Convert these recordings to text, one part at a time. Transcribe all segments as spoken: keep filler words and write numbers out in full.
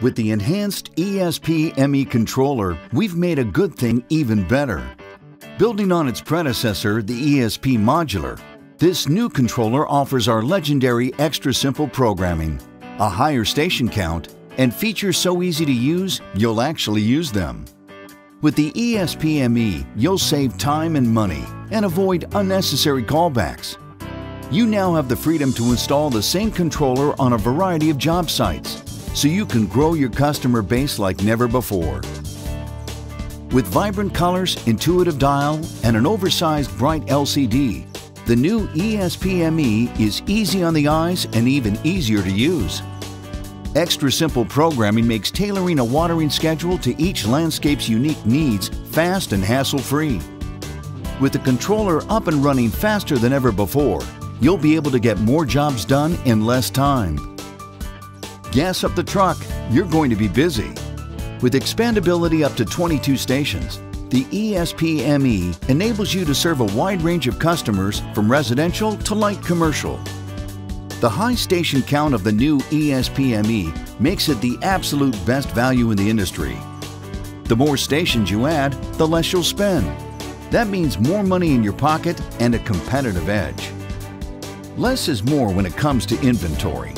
With the enhanced E S P M E controller, we've made a good thing even better. Building on its predecessor, the E S P Modular, this new controller offers our legendary extra simple programming, a higher station count, and features so easy to use, you'll actually use them. With the E S P M E, you'll save time and money and avoid unnecessary callbacks. You now have the freedom to install the same controller on a variety of job sites, so you can grow your customer base like never before. With vibrant colors, intuitive dial, and an oversized bright L C D, the new E S P M E is easy on the eyes and even easier to use. Extra simple programming makes tailoring a watering schedule to each landscape's unique needs fast and hassle-free. With the controller up and running faster than ever before, you'll be able to get more jobs done in less time. Gas up the truck, you're going to be busy. With expandability up to twenty-two stations, the E S P M E enables you to serve a wide range of customers from residential to light commercial. The high station count of the new E S P M E makes it the absolute best value in the industry. The more stations you add, the less you'll spend. That means more money in your pocket and a competitive edge. Less is more when it comes to inventory.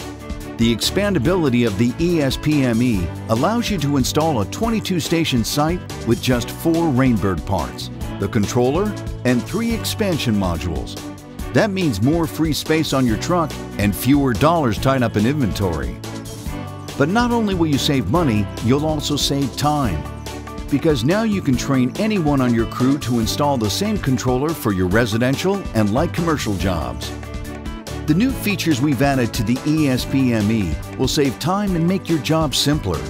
The expandability of the E S P M E allows you to install a twenty-two station site with just four Rain Bird parts, the controller, and three expansion modules. That means more free space on your truck and fewer dollars tied up in inventory. But not only will you save money, you'll also save time, because now you can train anyone on your crew to install the same controller for your residential and light commercial jobs. The new features we've added to the E S P M E will save time and make your job simpler.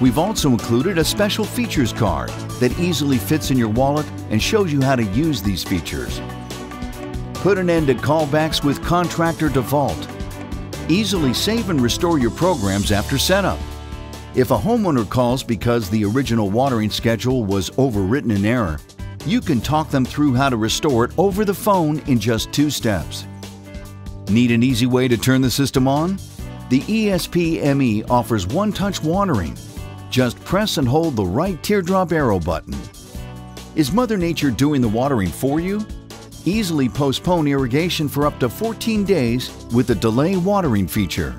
We've also included a special features card that easily fits in your wallet and shows you how to use these features. Put an end to callbacks with contractor default. Easily save and restore your programs after setup. If a homeowner calls because the original watering schedule was overwritten in error, you can talk them through how to restore it over the phone in just two steps. Need an easy way to turn the system on? The E S P M E offers one-touch watering. Just press and hold the right teardrop arrow button. Is Mother Nature doing the watering for you? Easily postpone irrigation for up to fourteen days with the delay watering feature.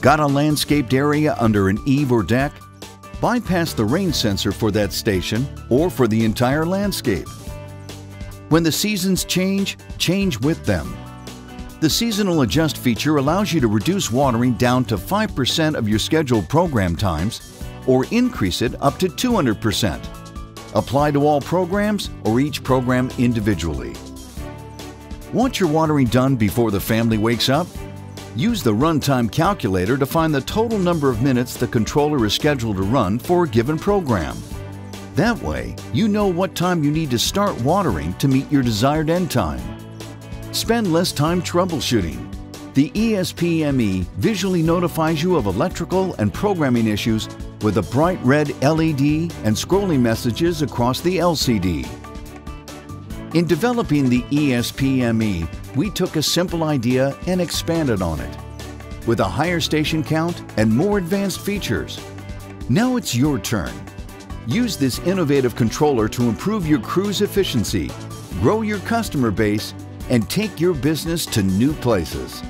Got a landscaped area under an eave or deck? Bypass the rain sensor for that station or for the entire landscape. When the seasons change, change with them. The seasonal adjust feature allows you to reduce watering down to five percent of your scheduled program times or increase it up to two hundred percent. Apply to all programs or each program individually. Want your watering done before the family wakes up? Use the runtime calculator to find the total number of minutes the controller is scheduled to run for a given program. That way, you know what time you need to start watering to meet your desired end time. Spend less time troubleshooting. The E S P M E visually notifies you of electrical and programming issues with a bright red L E D and scrolling messages across the L C D. In developing the E S P M E, we took a simple idea and expanded on it, with a higher station count and more advanced features. Now it's your turn. Use this innovative controller to improve your crew's efficiency, grow your customer base, and take your business to new places.